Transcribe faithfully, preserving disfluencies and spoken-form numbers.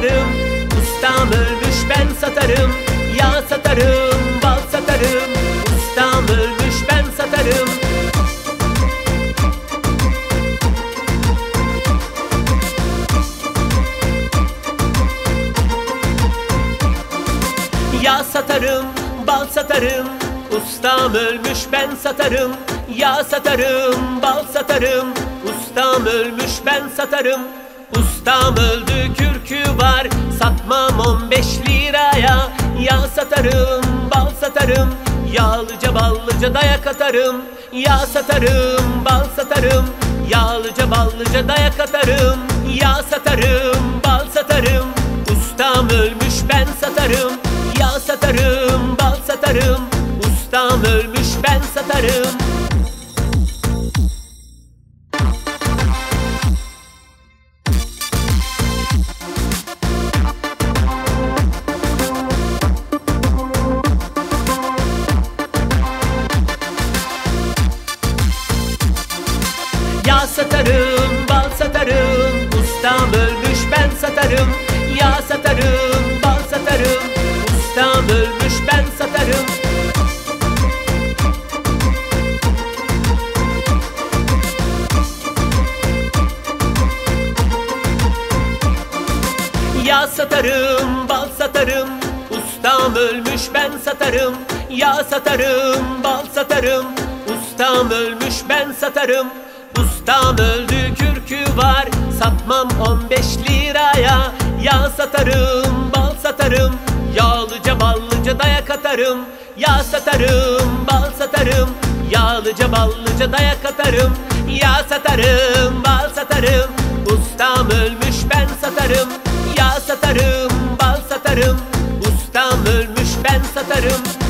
satarım, ustam ölmüş ben satarım. Yağ satarım, bal satarım, ustam ölmüş ben satarım. Yağ satarım, bal satarım, ustam ölmüş ben satarım. Yağ satarım, bal satarım, ustam ölmüş ben satarım. Ustam öldü kürkü var, satmam on beş liraya. Yağ satarım, bal satarım, yağlıca ballıca dayak atarım. Yağ satarım, bal satarım, yağlıca ballıca dayak atarım. Yağ satarım, bal satarım, ustam ölmüş ben satarım. Yağ satarım, bal satarım, ustam ölmüş ben satarım. Yağ satarım, bal satarım, ustam ölmüş ben satarım. Yağ satarım, bal satarım, ustam ölmüş ben satarım. Yağ satarım, bal satarım, ustam ölmüş ben satarım. Yağ satarım, bal satarım, ustam ölmüş ben satarım. Ustam öldü kürkü var, satmam on beş liraya. Yağ satarım, bal satarım, yağlıca ballıca dayak atarım. Yağ satarım, bal satarım, yağlıca ballıca dayak atarım. Yağ satarım, bal satarım, ustam ölmüş ben satarım. Yağ satarım, bal satarım, ustam ölmüş ben satarım.